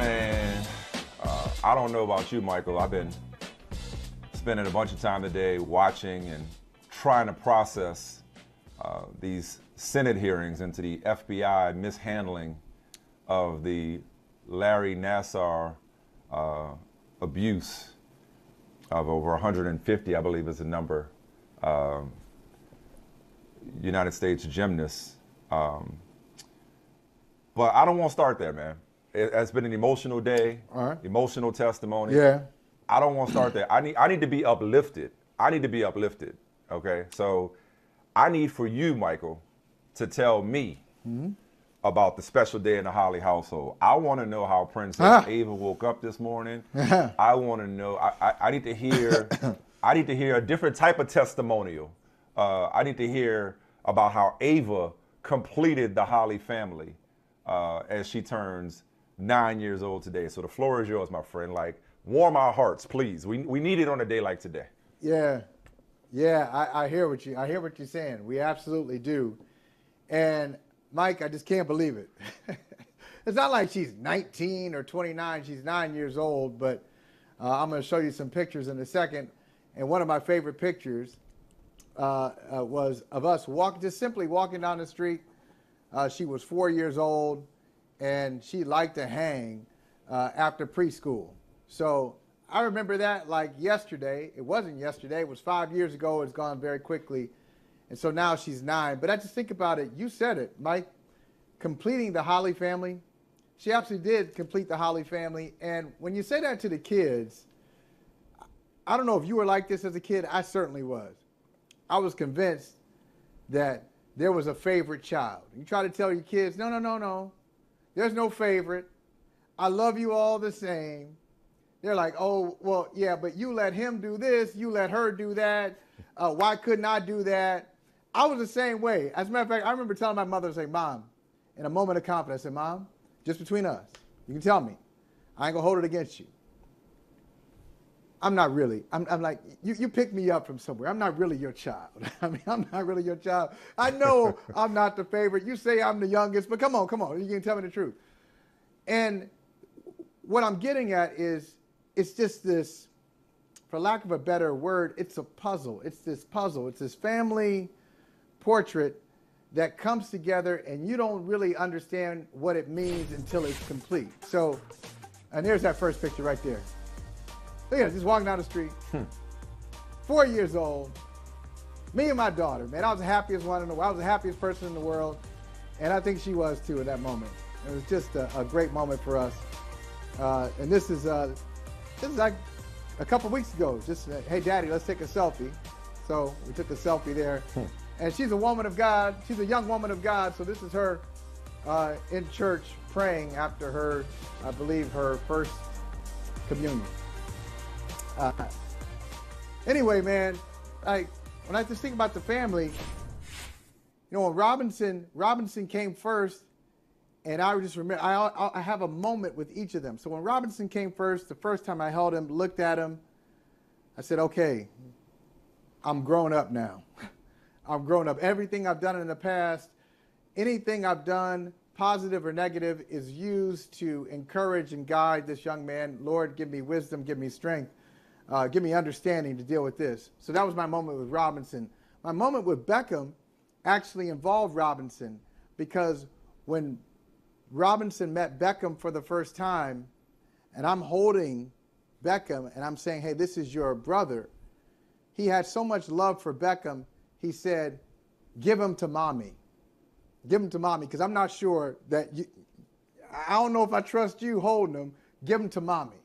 Man, I don't know about you, Michael. I've been spending a bunch of time today watching and trying to process these Senate hearings into the FBI mishandling of the Larry Nassar abuse of over 150, I believe is the number, United States gymnasts. But I don't want to start there, man. It's been an emotional day, emotional testimony. Yeah. I don't want to start there. I need to be uplifted. I need to be uplifted, okay? So I need for you, Michael, to tell me about the special day in the Holly household. I want to know how Princess Ava woke up this morning. I want to know, I need to hear, I need to hear a different type of testimonial. I need to hear about how Ava completed the Holly family as she turns 9 years old today. So the floor is yours, my friend. Like, warm our hearts, please. We need it on a day like today. Yeah, I hear what you, I hear what you're saying. We absolutely do. And Mike, I just can't believe it. It's not like she's 19 or 29. She's 9 years old. But I'm going to show you some pictures in a second. And one of my favorite pictures was of us just simply walking down the street. She was 4 years old, and she liked to hang after preschool. So I remember that like yesterday. It wasn't yesterday. It was 5 years ago. It's gone very quickly. And so now she's nine. But I just think about it. You said it, Mike, completing the Holly family. She absolutely did complete the Holly family. And when you say that to the kids, I don't know if you were like this as a kid. I certainly was. I was convinced that there was a favorite child. You try to tell your kids, no, no, no, no. There's no favorite. I love you all the same. They're like, oh, well, yeah, but you let him do this. You let her do that. Why couldn't I do that? I was the same way. As a matter of fact, I remember telling my mother, I said, Mom, in a moment of confidence, I said, Mom, just between us, you can tell me. I ain't going to hold it against you. I'm not really. I'm like, you picked me up from somewhere. I'm not really your child. I mean, I'm not really your child. I know I'm not the favorite. You say I'm the youngest, but come on, come on. You can tell me the truth. And what I'm getting at is it's just this, for lack of a better word, it's a puzzle. It's this puzzle. It's this family portrait that comes together, and you don't really understand what it means until it's complete. So, and there's that first picture right there. Look at it, just walking down the street. 4 years old. Me and my daughter, man. I was the happiest one in the world. I was the happiest person in the world. And I think she was too in that moment. It was just a great moment for us. And this is like a couple weeks ago. Just, hey, Daddy, let's take a selfie. So we took a selfie there. And she's a woman of God. She's a young woman of God. So this is her in church praying after her, I believe, her first communion. Anyway, man, like when I just think about the family, you know, when Robinson came first, and I just remember I have a moment with each of them. So when Robinson came first, the first time I held him, looked at him, I said, "Okay, I'm grown up now. I'm grown up. Everything I've done in the past, anything I've done, positive or negative, is used to encourage and guide this young man. Lord, give me wisdom, give me strength, give me understanding to deal with this." So that was my moment with Robinson. My moment with Beckham actually involved Robinson, because when Robinson met Beckham for the first time, and I'm holding Beckham and I'm saying, "Hey, this is your brother," he had so much love for Beckham, he said, "Give him to Mommy. Give him to Mommy, because I'm not sure that you, I don't know if I trust you holding him. Give him to Mommy."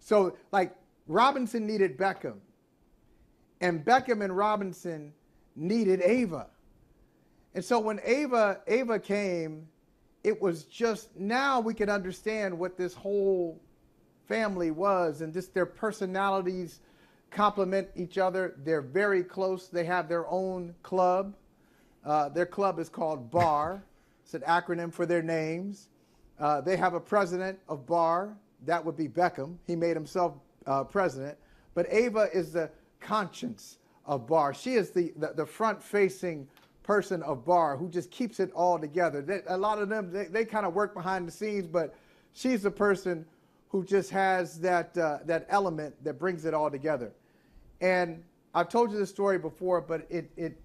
So, like, Robinson needed Beckham. And Beckham and Robinson needed Ava. And so when Ava came, it was just, now we can understand what this whole family was, and just their personalities complement each other. They're very close. They have their own club. Their club is called BAR. It's an acronym for their names. They have a president of BAR. That would be Beckham. He made himself president. But Ava is the conscience of BAR. She is the front-facing person of BAR who just keeps it all together. A lot of them, they kind of work behind the scenes, but she's the person who just has that that element that brings it all together. And I've told you this story before, but it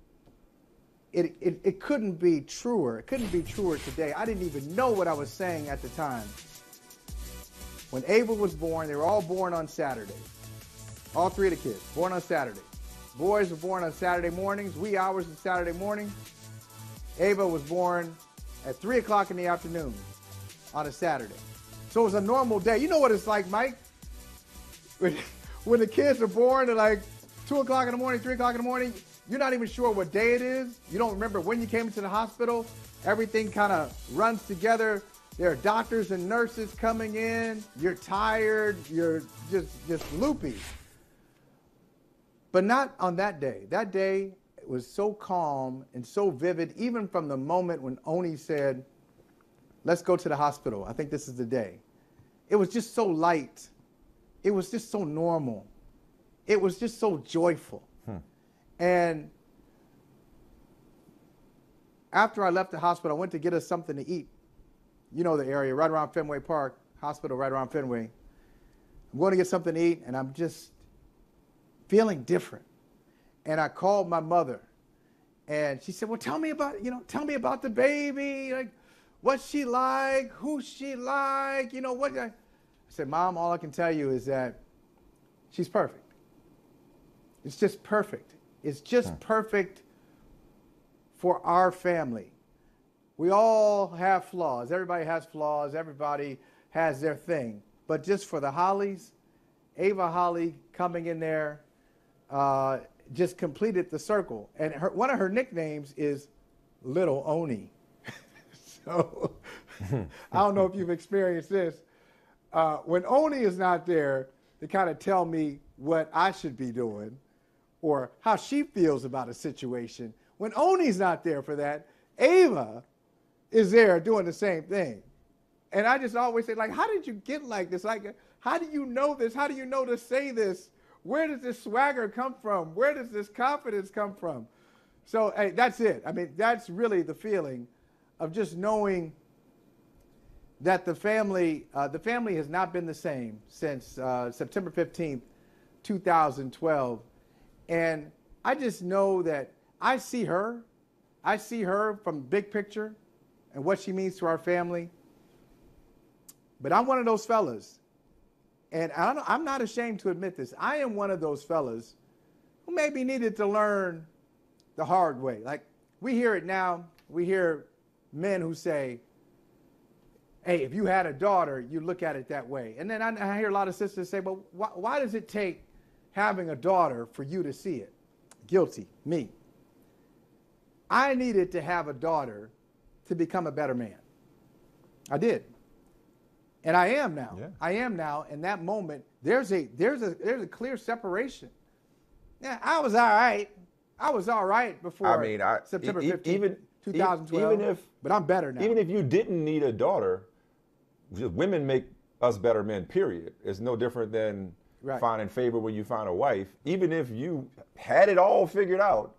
couldn't be truer. It couldn't be truer today. I didn't even know what I was saying at the time. When Abel was born, they were all born on Saturday. All three of the kids, born on Saturday. Boys were born on Saturday mornings, wee hours on Saturday morning. Abel was born at 3 o'clock in the afternoon on a Saturday. So it was a normal day. You know what it's like, Mike? When the kids are born at like 2 o'clock in the morning, 3 o'clock in the morning, you're not even sure what day it is. You don't remember when you came into the hospital. Everything kind of runs together. There are doctors and nurses coming in. You're tired. You're just loopy. But not on that day. That day was so calm and so vivid, even from the moment when Oni said, let's go to the hospital. I think this is the day. It was just so light. It was just so normal. It was just so joyful. And after I left the hospital, I went to get us something to eat. You know the area, right around Fenway Park, hospital right around Fenway. I'm going to get something to eat, and I'm just feeling different. And I called my mother, and she said, well, tell me about, tell me about the baby, like, what's she like, who's she like, what? I said, Mom, all I can tell you is that she's perfect. It's just perfect. It's just perfect for our family. We all have flaws. Everybody has flaws. Everybody has their thing. But just for the Hollies, Ava Holly coming in there just completed the circle. And one of her nicknames is Little Oni. So I don't know if you've experienced this. When Oni is not there, they kind of tell me what I should be doing, or how she feels about a situation. When Oni's not there for that, Ava is there doing the same thing. And I just always say, like, how did you get like this? Like, how do you know this? How do you know to say this? Where does this swagger come from? Where does this confidence come from? So hey, that's it. I mean, that's really the feeling of just knowing that the family has not been the same since September 15th, 2012. And I just know that I see her. I see her from big picture and what she means to our family. But I'm one of those fellas, and I'm not ashamed to admit this. I am one of those fellas who maybe needed to learn the hard way. Like, we hear it now. We hear men who say, hey, if you had a daughter, you look at it that way. And then I hear a lot of sisters say, well, why does it take having a daughter for you to see it? Guilty, me. I needed to have a daughter to become a better man. I did. And I am now. Yeah. I am now. In that moment, there's a clear separation. Yeah, I was all right. I was all right before September 15th, 2012. But I'm better now. Even if you didn't need a daughter, women make us better men, period. It's no different than finding favor when you find a wife. Even if you had it all figured out,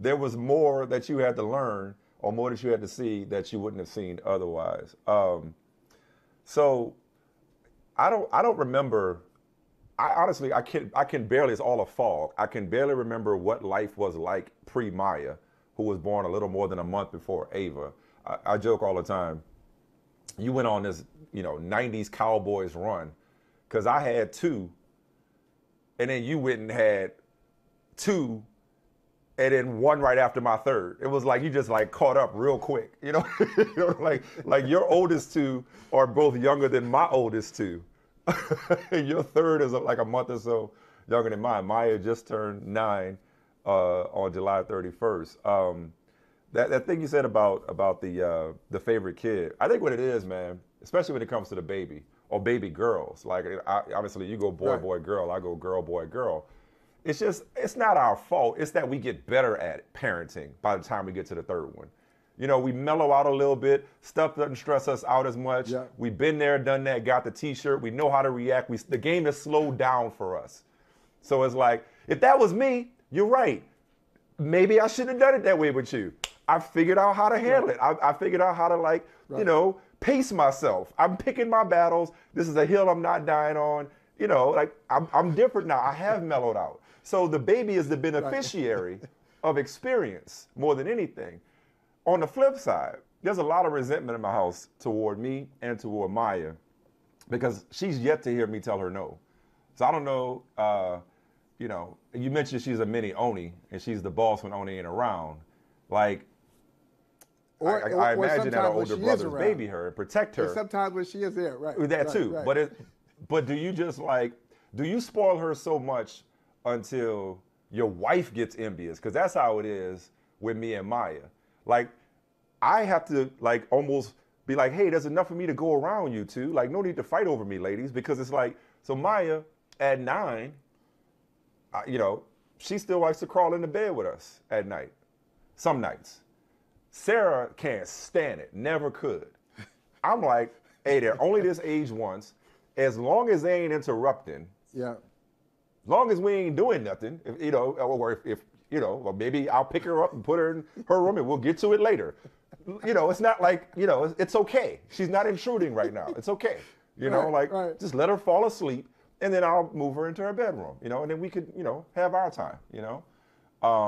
there was more that you had to learn, or more that you had to see that you wouldn't have seen otherwise. So I don't remember. I honestly can barely, it's all a fog. I can barely remember what life was like pre-Maya, who was born a little more than a month before Ava. I joke all the time, you went on this 90s Cowboys run, because I had two, and then you went and had two, and then one right after my third. It was like you just like caught up real quick, like your oldest two are both younger than my oldest two. And your third is like a month or so younger than mine. Maya just turned 9 on July 31st. That thing you said about the favorite kid, I think what it is, man, especially when it comes to the baby, or baby girls. Like, obviously, you go boy, boy, girl. I go girl, boy, girl. It's just, it's not our fault. It's that we get better at parenting by the time we get to the third one. We mellow out a little bit. Stuff doesn't stress us out as much. Yeah. We've been there, done that, got the T-shirt. We know how to react. The game is slowed down for us. So it's like, if that was me, you're right. Maybe I shouldn't have done it that way with you. I figured out how to handle it. I figured out how to, like, pace myself. I'm picking my battles. This is a hill I'm not dying on. You know, like I'm different now. I have mellowed out. So the baby is the beneficiary of experience more than anything. On the flip side, there's a lot of resentment in my house toward me and toward Maya because she's yet to hear me tell her no. So I don't know, you know, you mentioned she's a mini Oni and she's the boss when Oni ain't around. Like, I imagine that her older brothers baby her and protect her. And sometimes when she is there, right. That too. Right. But do you just like, do you spoil her so much until your wife gets envious? Because that's how it is with me and Maya. Like, I have to like almost be like, hey, there's enough for me to go around you two. Like, no need to fight over me, ladies, because it's like, so Maya at 9, you know, she still likes to crawl into bed with us at night, some nights. Sarah can't stand it, never could. I'm like, hey, they're only this age once. As long as they ain't interrupting, yeah. As long as we ain't doing nothing, if, you know, or if you know, or maybe I'll pick her up and put her in her room and we'll get to it later. You know, it's not like, you know, it's okay. She's not intruding right now. It's okay. You know, like, just let her fall asleep and then I'll move her into her bedroom, you know, and then we could, you know, have our time, you know.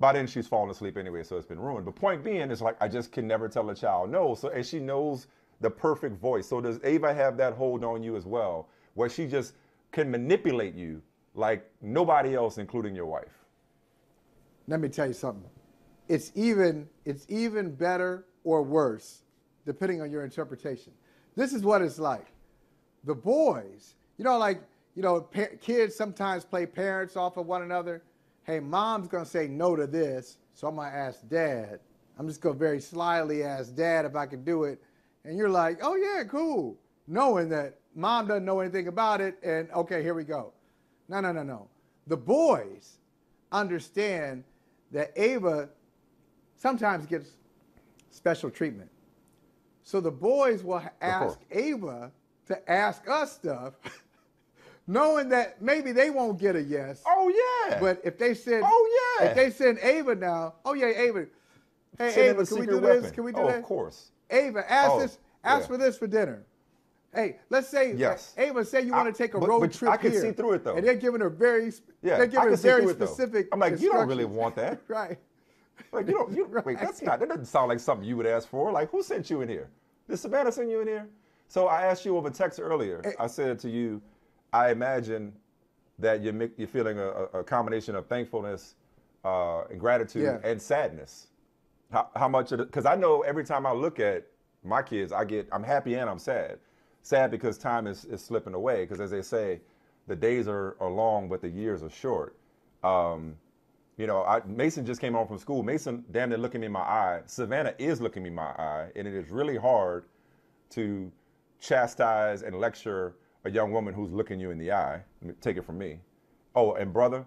By then she's fallen asleep anyway, so it's been ruined. But point being is like, I just can never tell a child no. So, and she knows the perfect voice. So does Ava have that hold on you as well, where she just can manipulate you like nobody else, including your wife? Let me tell you something. It's even better or worse, depending on your interpretation. This is what it's like. The boys, you know, like, you know, kids sometimes play parents off of one another. Hey, mom's going to say no to this, so I'm going to ask dad. I'm just going to very slyly ask dad if I can do it. And you're like, oh, yeah, cool, knowing that mom doesn't know anything about it, and okay, here we go. No, no, no, no. The boys understand that Ava sometimes gets special treatment. So the boys will ask Ava to ask us stuff, knowing that maybe they won't get a yes. Oh, yeah. But if they send, if they send Ava now, oh, yeah, Ava, hey, send Ava, can we do this? Can we do that? Of course. Ava, ask for this for dinner. Hey, let's say, Ava, say you want to take a road trip I can here, see through it, though. And they're giving her very, they're giving her very specific. I'm like, you don't really want that. Right. Like, you don't, wait, that's not, that doesn't sound like something you would ask for. Like, who sent you in here? Did Savannah send you in here? So I asked you over text earlier. I said to you, I imagine that you're feeling a combination of thankfulness and gratitude and sadness. How much of it? Because I know every time I look at my kids, I'm happy and I'm sad. Sad because time is slipping away. Because as they say, the days are long, but the years are short. You know, Mason just came home from school. Mason damn near looking me in my eye. Savannah is looking me in my eye. And it is really hard to chastise and lecture a young woman who's looking you in the eye. Take it from me. Oh, and brother,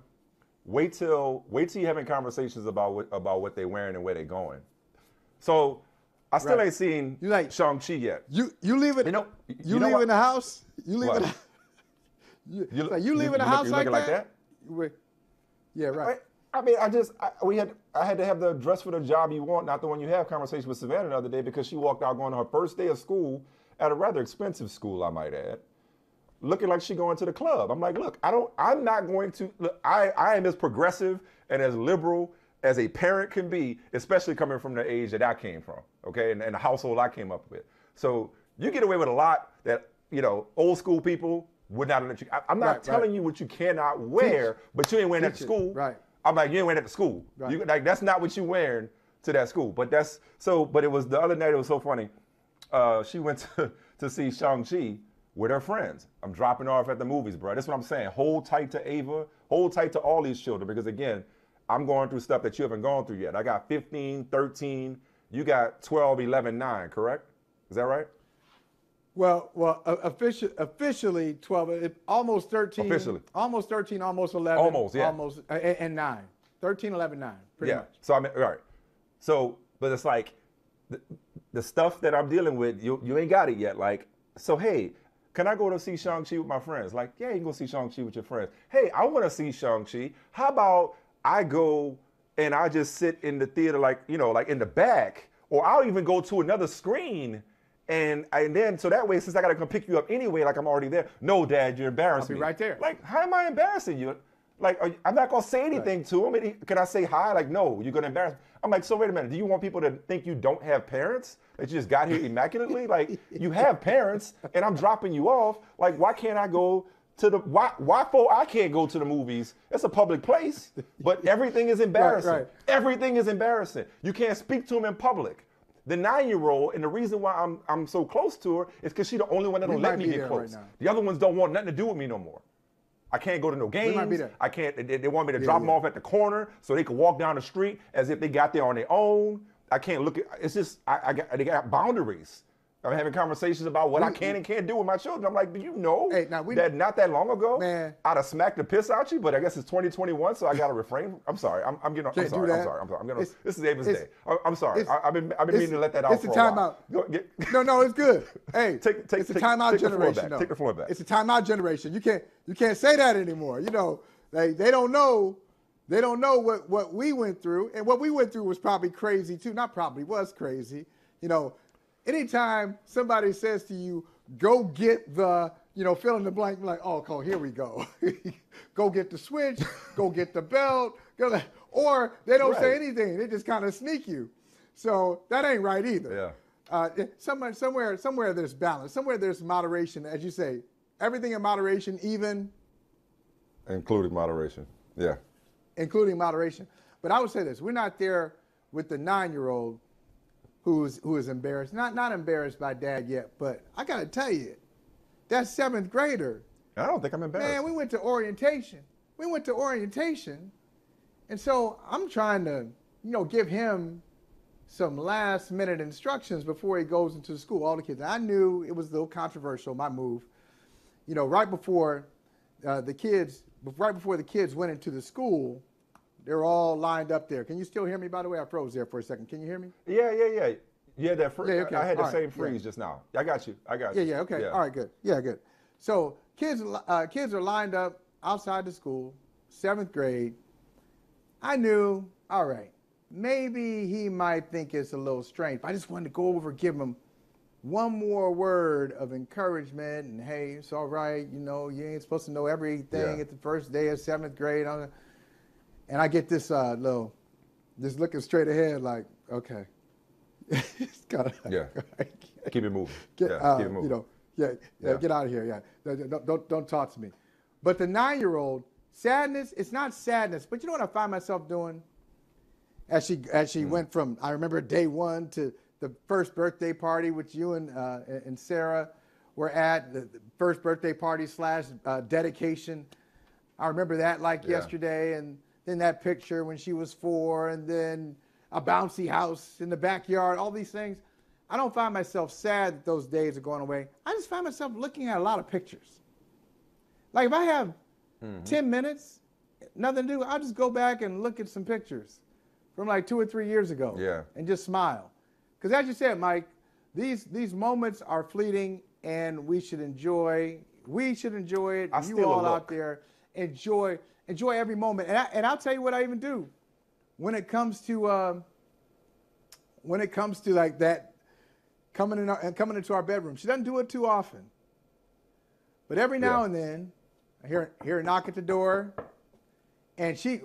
wait till you're having conversations about what they're wearing and where they're going. So I still ain't seen like, Shang-Chi yet. You leave it. You leave in the house. You leave it. You leave in the house like that? Yeah, right. I mean, I had to have the dress for the job you want, not the one you have conversation with Savannah the other day because she walked out going to her first day of school at a rather expensive school, I might add, looking like she going to the club. I'm like, look, I am as progressive and as liberal as a parent can be, especially coming from the age that I came from, okay, and the household I came up with. So you get away with a lot that, you know, old school people would not let you. I'm not telling you what you cannot wear, but you ain't wearing that to school. Right. I'm like, you ain't wearing that to school. Right. You, like, that's not what you wearing to that school. But that's so, but it was the other night, it was so funny. She went to see Shang-Chi with her friends. I'm dropping her off at the movies, bro. That's what I'm saying. Hold tight to Ava. Hold tight to all these children because, again, I'm going through stuff that you haven't gone through yet. I got 15, 13. You got 12, 11, 9, correct? Is that right? Well, officially 12, almost 13. Officially. Almost 13, almost 11. Almost, yeah. Almost, and 9. 13, 11, 9, pretty much. So, I mean, all right. So, but it's like the stuff that I'm dealing with, you ain't got it yet. Like, so, hey, can I go to see Shang-Chi with my friends? Like, yeah, you can go see Shang-Chi with your friends. Hey, I want to see Shang-Chi. How about I go and I just sit in the theater, like, you know, like in the back Or I'll even go to another screen. And then, so that way, since I got to come pick you up anyway, like I'm already there. No, Dad, you're embarrassing me. I'll be right there. Like, how am I embarrassing you? Like, I'm not going to say anything to him. Can I say hi? Like, no, you're going to embarrass me. I'm like, so wait a minute. Do you want people to think you don't have parents? That you just got here immaculately? Like, you have parents, and I'm dropping you off. Like, why can't I go to the, why for I can't go to the movies? It's a public place, but everything is embarrassing. Right, right. Everything is embarrassing. You can't speak to them in public. The 9-year-old, and the reason why I'm so close to her is because she's the only one that don't let me get close. Right, the other ones don't want nothing to do with me no more. I can't go to no games. I can't. They want me to drop them off at the corner so they can walk down the street as if they got there on their own. I can't look at. It's just they got boundaries. I'm having conversations about what I can and can't do with my children. I'm like, do you know that not that long ago, man, I'd have smacked the piss out you, but I guess it's 2021, so I got to refrain. I'm sorry. I'm sorry. This is Ava's day. I'm sorry. I've been meaning to let that out for a while. It's a timeout. No, it's good. Hey, it's a timeout generation. Take the floor back. It's a timeout generation. You can't say that anymore. You know, like, they don't know what we went through, and what we went through was probably crazy too. Not probably, was crazy. You know, anytime somebody says to you, go get the, fill in the blank, like, oh, Cole, here we go. Go get the switch, go get the belt, or they don't say anything. They just kind of sneak you. So that ain't right either. Yeah. Somewhere there's balance. Somewhere there's moderation. As you say, everything in moderation, even. Including moderation, yeah. Including moderation. But I would say this, we're not there with the 9-year-old who is embarrassed, not embarrassed by Dad yet, but I got to tell you, that 7th grader. I don't think I'm embarrassed. Man, we went to orientation. And so I'm trying to, give him some last minute instructions before he goes into the school, all the kids. I knew it was a little controversial, my move. Right before the kids went into the school, they're all lined up there. Can you still hear me, by the way? I froze there for a second. Can you hear me? Yeah. I had the same freeze just now. I got you. Yeah, okay. Yeah. All right, good. Yeah, good. So kids are lined up outside the school, 7th grade. I knew, all right, maybe he might think it's a little strange, but I just wanted to go over and give him one more word of encouragement and, hey, it's all right. You ain't supposed to know everything at the first day of 7th grade. And I get this little, just looking straight ahead, like, okay. It's kind of like, keep it moving. Keep it moving. Get out of here. Yeah, don't talk to me. But the 9-year-old, sadness. It's not sadness, but you know what I find myself doing? As she went from, I remember day one to the first birthday party, which you and Sarah were at, the first birthday party / dedication. I remember that like yesterday, and then that picture when she was 4, and then a bouncy house in the backyard, all these things. I don't find myself sad that those days are going away. I just find myself looking at a lot of pictures. Like if I have 10 minutes, nothing to do, I'll just go back and look at some pictures from like 2 or 3 years ago and just smile. Because as you said, Mike, these moments are fleeting and we should enjoy it. You all out there, enjoy every moment. And I'll tell you what I even do. When it comes to like that, coming into our bedroom, she doesn't do it too often. But every now and then, I hear a knock at the door, and she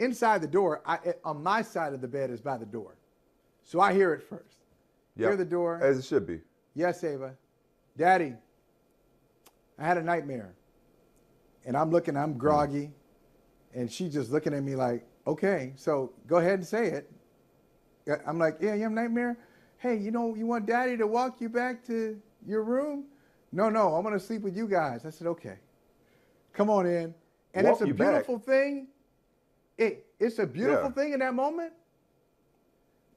inside the door. On my side of the bed is by the door, so I hear it first. Yep. Hear the door as it should be. Yes, Ava, Daddy, I had a nightmare, and I'm groggy, and she's just looking at me like, okay, so go ahead and say it. I'm like, yeah, you have a nightmare? Hey, you want Daddy to walk you back to your room? No, I'm going to sleep with you guys. I said, okay. Come on in. And walk it's a beautiful back. Thing. It's a beautiful thing in that moment.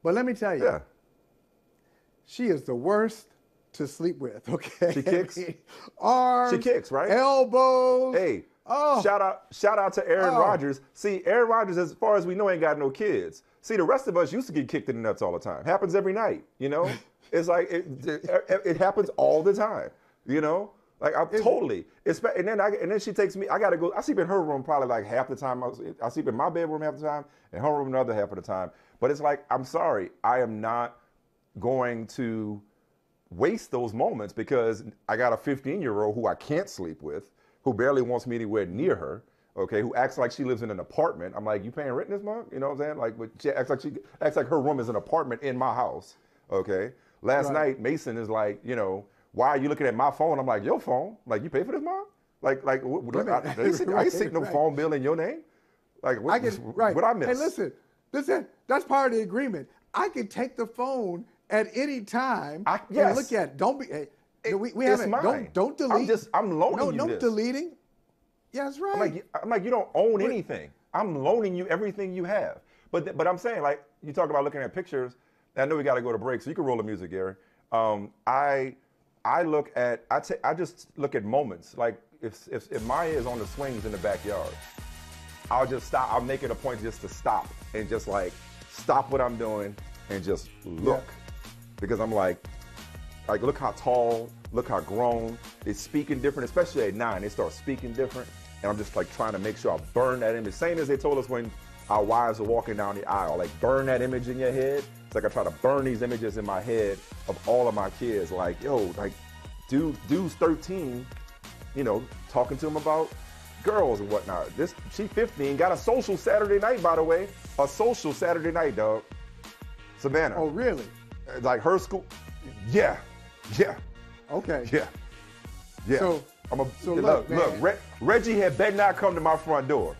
But let me tell you, she is the worst to sleep with, okay? She kicks. Arms. She kicks, right? Elbows. Hey. Oh. Shout out to Aaron Rodgers. See, Aaron Rodgers, as far as we know, ain't got no kids. See, the rest of us used to get kicked in the nuts all the time. Happens every night, It's like it happens all the time, Like and then she takes me. I gotta go. I sleep in her room probably like half the time. I sleep in my bedroom half the time, and her room another half of the time. But it's like, I'm sorry, I am not going to waste those moments because I got a 15-year-old who I can't sleep with, who barely wants me anywhere near her, okay, who acts like she lives in an apartment. I'm like, you paying rent this month? You know what I'm saying? Like, but she acts like her room is an apartment in my house, okay? Last night, Mason is like, you know, why are you looking at my phone? I'm like, your phone? Like, you pay for this, Mom? I ain't seen no phone bill in your name. Like, what I miss? Hey, listen, that's part of the agreement. I can take the phone at any time and look at it. Don't be, don't delete. I'm loaning you this. No deleting. Yeah, that's right. I'm like, you don't own anything. I'm loaning you everything you have. But I'm saying, like, you talk about looking at pictures. I know we got to go to break, so you can roll the music, Gary. I just look at moments. Like if Maya is on the swings in the backyard, I'll just stop. I'll make it a point just to stop and just like stop what I'm doing and just look, because I'm like look how tall, look how grown. It's speaking different, especially at 9. They start speaking different, and I'm just like trying to make sure I burn that image. Same as they told us when our wives are walking down the aisle, like burn that image in your head. It's like I try to burn these images in my head of all of my kids. Like, yo, like, dude's 13, you know, talking to him about girls and whatnot. She 15, got a social Saturday night, by the way. A social Saturday night, dog. Savannah. Oh, really? Like her school. Yeah. Yeah. Okay. Yeah. Yeah. So look, Reggie had better not come to my front door.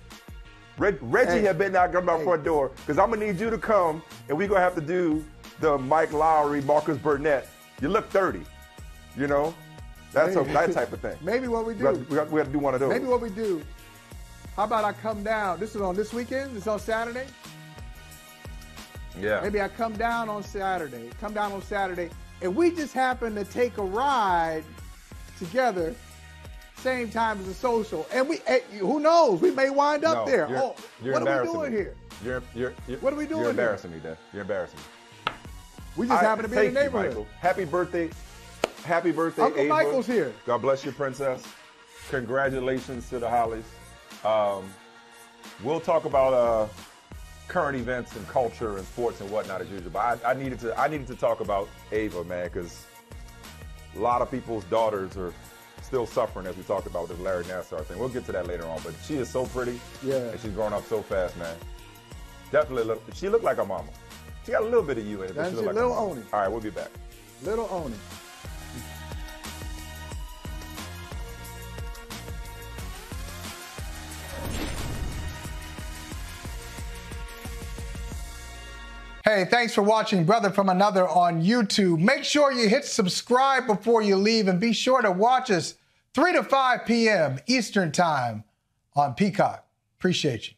Reggie had better not come to my front door, because I'm going to need you to come, and we're going to have to do the Mike Lowry, Marcus Burnett. You look 30, you know? That type of thing. Maybe what we do. We have to do one of those. Maybe what we do. How about I come down? This is on this weekend? This is on Saturday? Yeah. Maybe I come down on Saturday. And we just happen to take a ride together same time as a social, and who knows? We may wind up there. Oh, what are we doing here? What are we doing here? You're embarrassing me, Dad. You're embarrassing me. We just happen to be in the neighborhood. Michael. Happy birthday, Uncle Ava. Michael's here. God bless you, Princess. Congratulations to the Hollies. We'll talk about current events and culture and sports and whatnot as usual. But I needed to talk about Ava, man, because a lot of people's daughters are still suffering, as we talked about with this Larry Nassar thing. We'll get to that later on, but she is so pretty, and she's grown up so fast, man. Definitely, she looked like her mama. She got a little bit of you in it, but she looked like little Oni. All right, we'll be back. Little Oni. Hey, thanks for watching Brother From Another on YouTube. Make sure you hit subscribe before you leave, and be sure to watch us 3 to 5 p.m. Eastern Time on Peacock. Appreciate you.